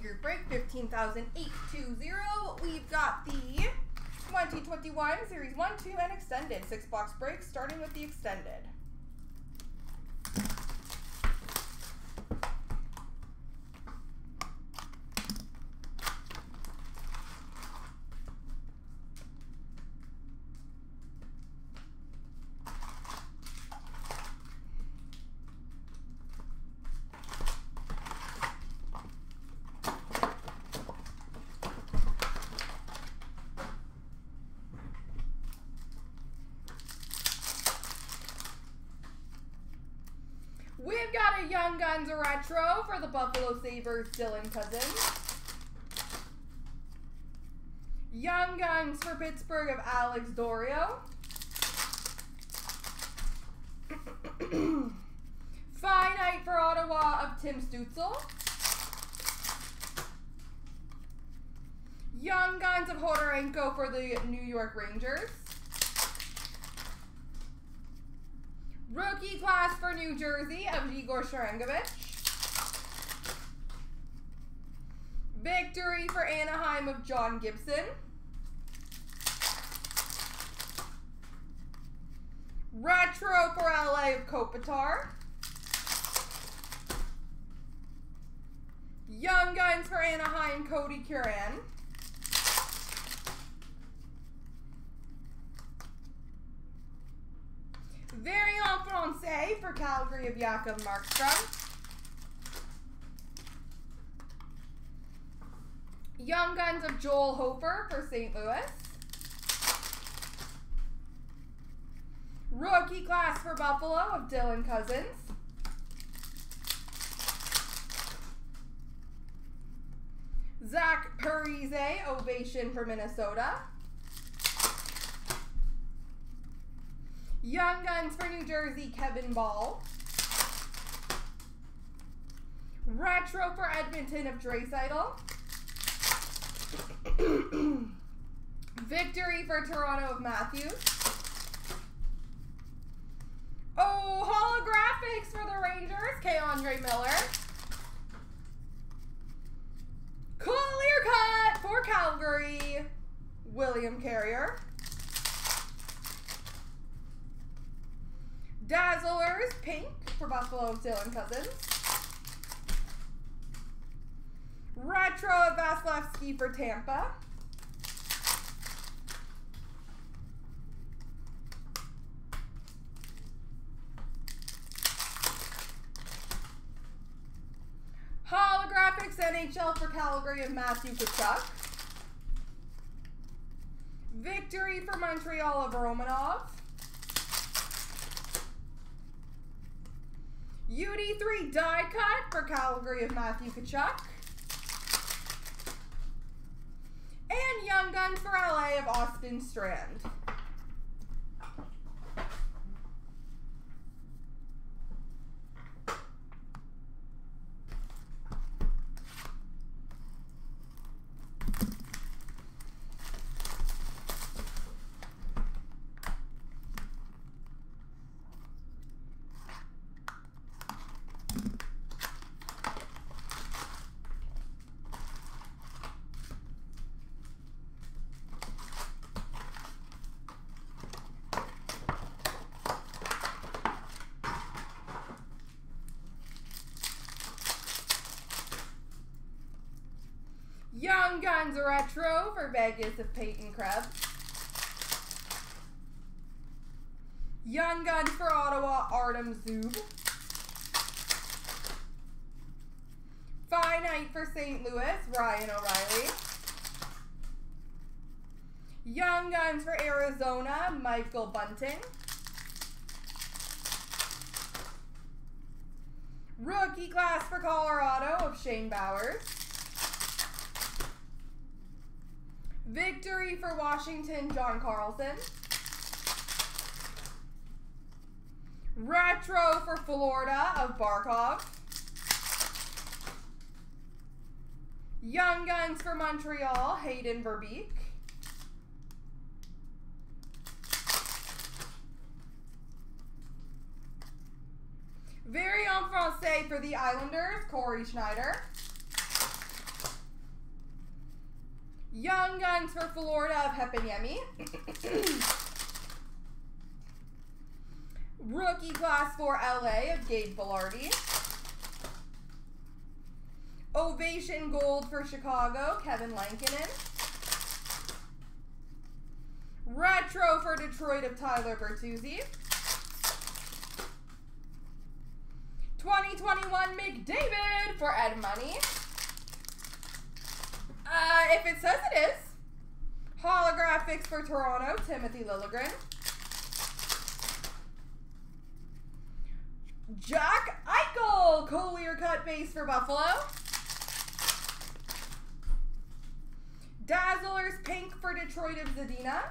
figure break 15,820. We've got the 2021 Series 1, 2, and Extended. 6-box break starting with the Extended. We've got a Young Guns Retro for the Buffalo Sabres, Dylan Cozens. Young Guns for Pittsburgh of Alex Dorio. Finite for Ottawa of Tim Stutzel. Young Guns of Hodorenko for the New York Rangers. Rookie class for New Jersey of Igor Sharangovich. Victory for Anaheim of John Gibson. Retro for LA of Kopitar. Young Guns for Anaheim, Cody Curran. Very en Francais for Calgary of Jakob Markstrom. Young Guns of Joel Hofer for St. Louis. Rookie class for Buffalo of Dylan Cozens. Zach Parise, Ovation for Minnesota. Young Guns for New Jersey, Kevin Ball. Retro for Edmonton of Draisaitl. Victory for Toronto of Matthews. Oh, holographics for the Rangers, K'Andre Miller. Clear cut for Calgary, William Carrier. Dazzlers, pink for Buffalo of Dylan Cozens. Retro of Vasilevsky for Tampa. Holographics NHL for Calgary of Matthew Tkachuk. Victory for Montreal of Romanov. UD3 die cut for Calgary of Matthew Tkachuk. And Young Guns for LA of Austin Strand. Young Guns Retro for Vegas of Peyton Krebs. Young Guns for Ottawa, Artem Zub. Finite for St. Louis, Ryan O'Reilly. Young Guns for Arizona, Michael Bunting. Rookie class for Colorado of Shane Bowers. Victory for Washington, John Carlson. Retro for Florida of Barkov. Young Guns for Montreal, Hayden Verbeek. Very en Francais for the Islanders, Corey Schneider. Young Guns for Florida of Hepanyemi. Rookie class for LA of Gabe Velarde. Ovation Gold for Chicago, Kevin Lankinen. Retro for Detroit of Tyler Bertuzzi. 2021 McDavid for Ed Money. If it says it is. Holographics for Toronto, Timothy Liljegren. Jack Eichel, Collier cut base for Buffalo. Dazzlers pink for Detroit of Zadina.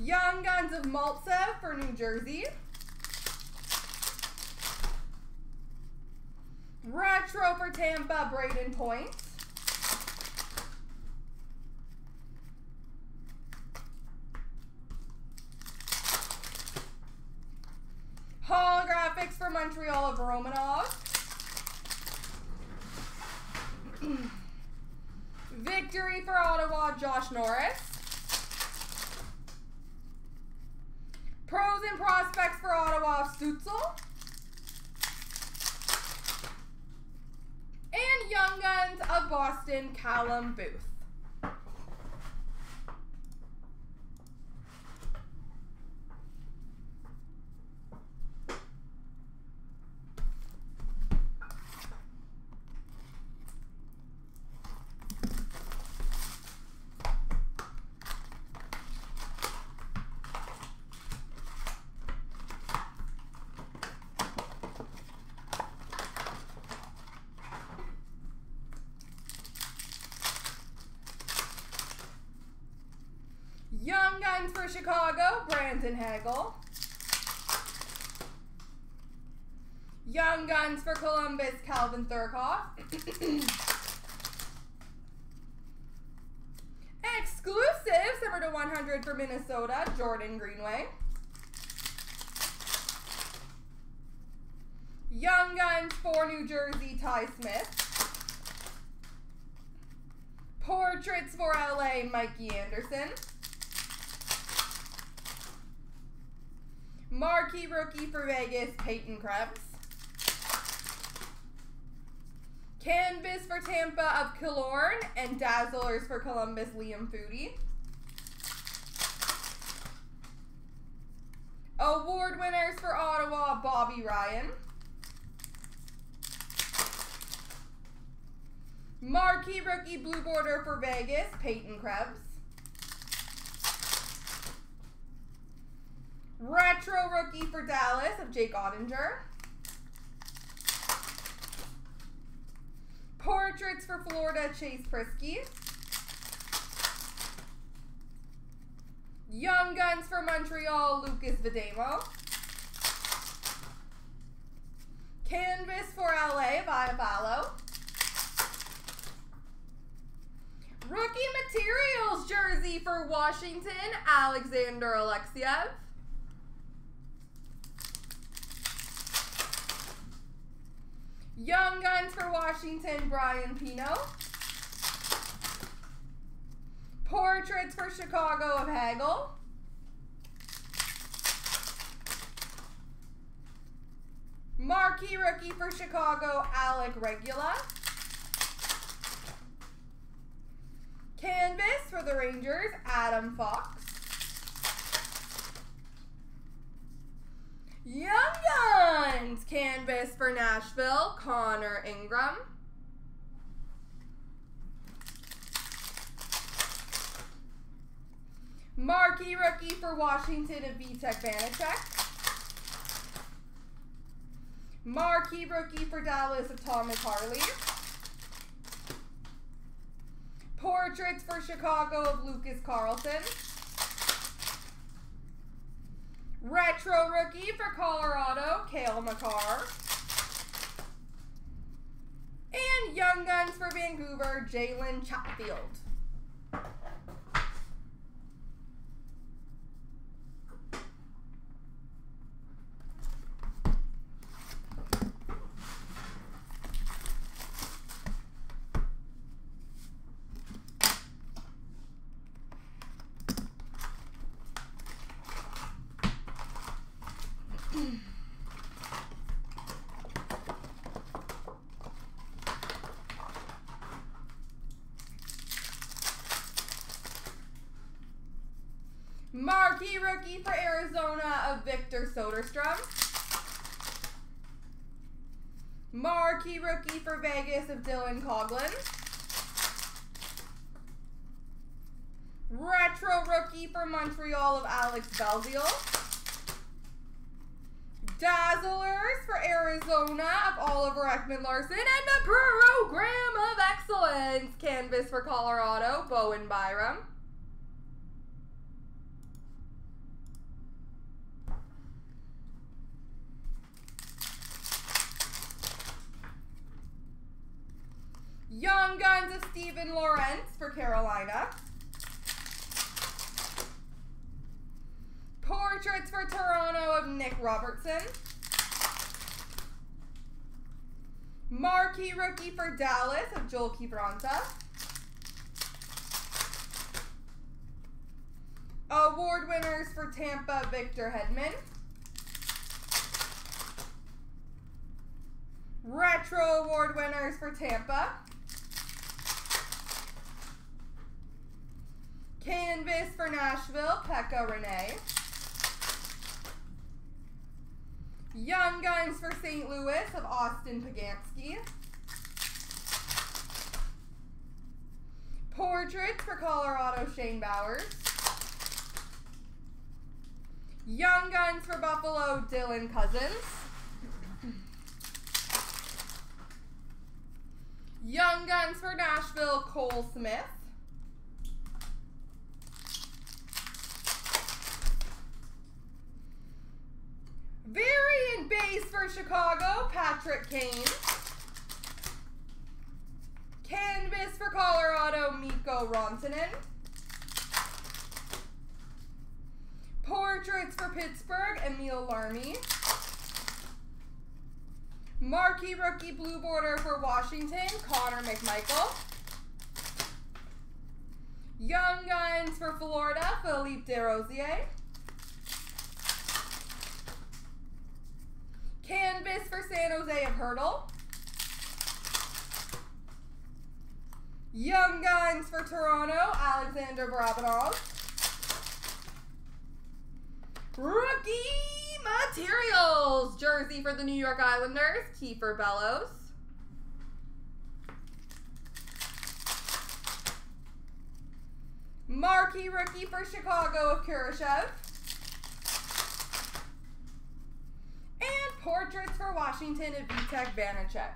Young Guns of Maltsev for New Jersey. Retro for Tampa, Braden Point. Holographics for Montreal of Romanov. Victory for Ottawa, Josh Norris. Pros and prospects for Ottawa, Stutzel. And Young Guns of Boston, Callum Booth. Young Guns for Chicago, Brandon Hagel. Young Guns for Columbus, Calvin Thurkoff. Exclusive, 7/100 for Minnesota, Jordan Greenway. Young Guns for New Jersey, Ty Smith. Portraits for LA, Mikey Anderson. Marquee Rookie for Vegas, Peyton Krebs. Canvas for Tampa of Killorn, and Dazzlers for Columbus, Liam Foodie. Award winners for Ottawa, Bobby Ryan. Marquee Rookie Blue Border for Vegas, Peyton Krebs. Retro Rookie for Dallas of Jake Ottinger. Portraits for Florida, Chase Prisky. Young Guns for Montreal, Lucas Vedamo. Canvas for LA, Viapalo. Rookie Materials jersey for Washington, Alexander Alexiev. Young Guns for Washington, Brian Pino. Portraits for Chicago of Hagel. Marquee Rookie for Chicago, Alec Regula. Canvas for the Rangers, Adam Fox. Young Guns canvas for Nashville, Connor Ingram. Marquee Rookie for Washington of Vitek Vanecek. Marquee Rookie for Dallas of Thomas Harley. Portraits for Chicago of Lucas Carlton. Retro Rookie for Colorado, Cale Makar. And Young Guns for Vancouver, Jalen Chatfield. rookie for Arizona of Victor Soderstrom. Marquee rookie for Vegas of Dylan Cozens. Retro rookie for Montreal of Alex Belzile. Dazzlers for Arizona of Oliver Ekman-Larsson. And the Program of Excellence canvas for Colorado, Bowen Byram. Young Guns of Steven Lawrence for Carolina. Portraits for Toronto of Nick Robertson. Marquee rookie for Dallas of Joel Quebranta. Award winners for Tampa, Victor Hedman. Retro award winners for Tampa. Canvas for Nashville, Pekka Rinne. Young Guns for St. Louis of Austin Pagansky. Portraits for Colorado, Shane Bowers. Young Guns for Buffalo, Dylan Cozens. Young Guns for Nashville, Cole Smith. Variant base for Chicago, Patrick Kane. Canvas for Colorado, Mikko Rantanen. Portraits for Pittsburgh, Emil Larmi. Marquee rookie blue border for Washington, Connor McMichael. Young Guns for Florida, Philippe Desrosiers. Canvas for San Jose of Hurdle. Young Guns for Toronto, Alexander Barabanov. Rookie materials jersey for the New York Islanders, Kiefer Bellows. Marquee rookie for Chicago of Kurashev. Portraits for Washington of Vitek Vanecek.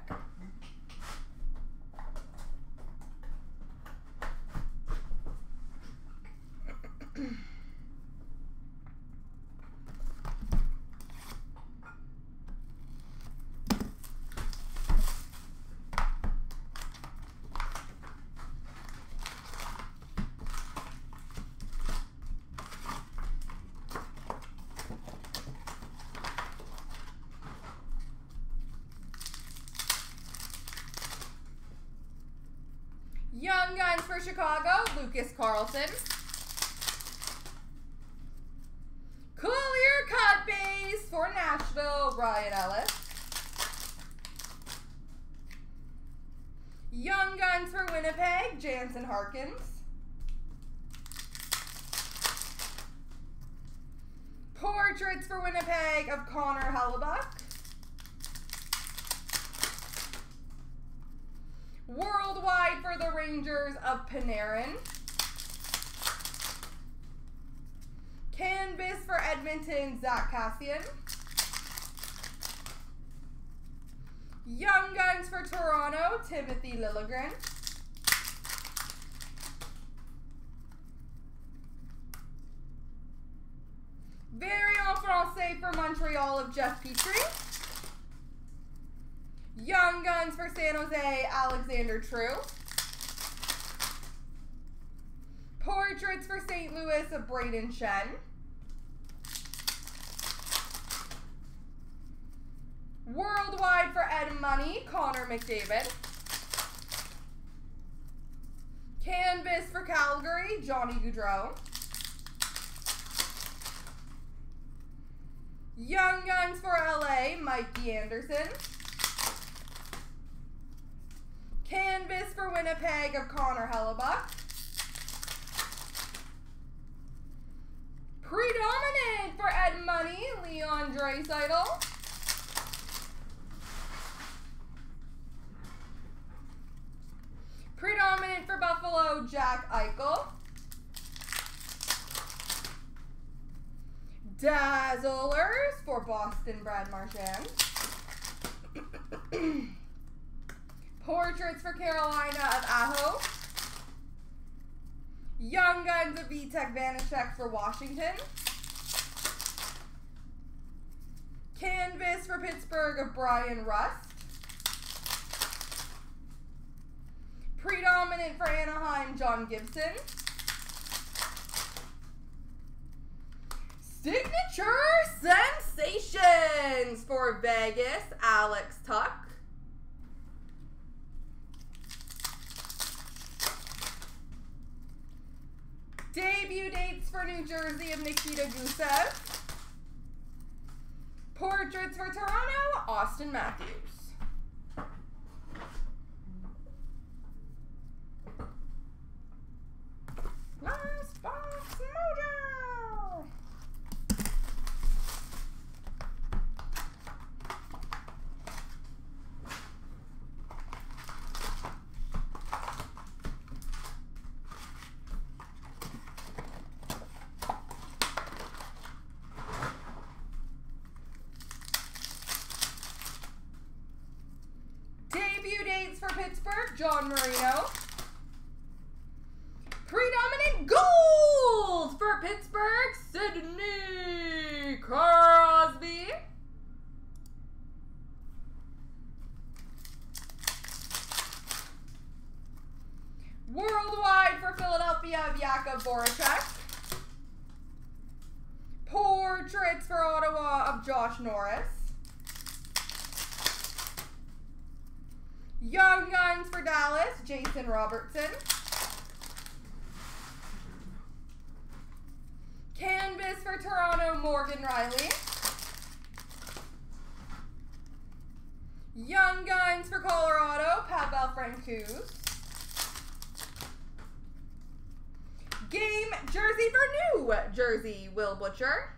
Young Guns for Chicago, Lucas Carlton. Clear cut base for Nashville, Ryan Ellis. Young Guns for Winnipeg, Jansen Harkins. Portraits for Winnipeg of Connor Hellebuck. Worldwide for the Rangers of Panarin. Canvas for Edmonton, Zach Kassian. Young Guns for Toronto, Timothy Liljegren. Variant Francais for Montreal of Jeff Petrie. Young Guns for San Jose, Alexander True. Portraits for St. Louis of Braden Shen. Worldwide for Ed Money, Connor McDavid. Canvas for Calgary, Johnny Gaudreau. Young Guns for LA, Mikey Anderson. Canvas for Winnipeg of Connor Hellebuck. Pre Draisaitl. Predominant for Buffalo, Jack Eichel. Dazzlers for Boston, Brad Marchand. Portraits for Carolina of Aho. Young Guns of Vitek Vanecek for Washington. Canvas for Pittsburgh of Brian Rust. Predominant for Anaheim, John Gibson. Signature Sensations for Vegas, Alex Tuck. Debut dates for New Jersey of Nikita Gusev. Portraits for Toronto, Austin Matthews. Last box mojo. Pittsburgh, John Marino. Predominant gold for Pittsburgh, Sidney Crosby. Worldwide for Philadelphia of Jakob Voracek. Portraits for Ottawa of Josh Norris. Young Guns for Dallas, Jason Robertson. Canvas for Toronto, Morgan Riley. Young Guns for Colorado, Pavel Francouz. Game Jersey for New Jersey, Will Butcher.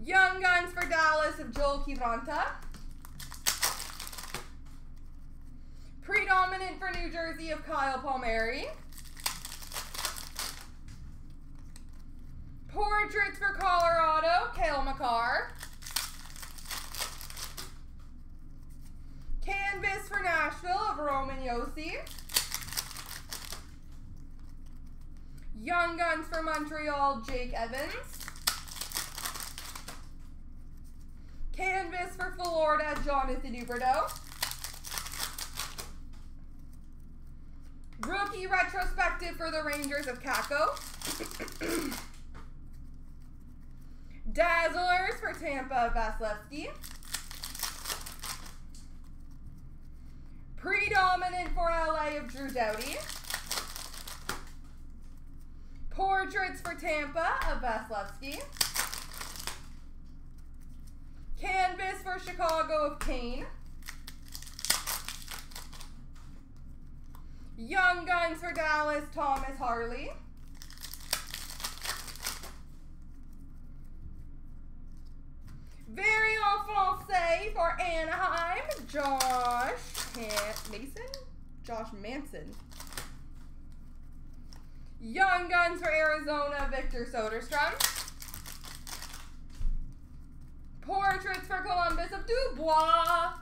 Young Guns for Dallas of Joel Kivranta. Predominant for New Jersey of Kyle Palmieri. Portraits for Colorado, Cale Makar. Canvas for Nashville of Roman Yossi. Young Guns for Montreal, Jake Evans. Canvas for Florida, Jonathan Huberdeau. Rookie retrospective for the Rangers of Kako. Dazzlers for Tampa, Vasilevsky. Predominant for LA of Drew Doughty. Portraits for Tampa of Vasilevsky. Canvas for Chicago of Kane. Young Guns for Dallas, Thomas Harley. Very en français for Anaheim, Josh Manson. Young Guns for Arizona, Victor Soderstrom. Portraits for Columbus of Dubois.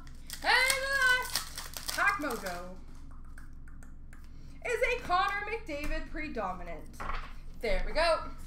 And last, Pack Mojo is a Connor McDavid predominant. There we go.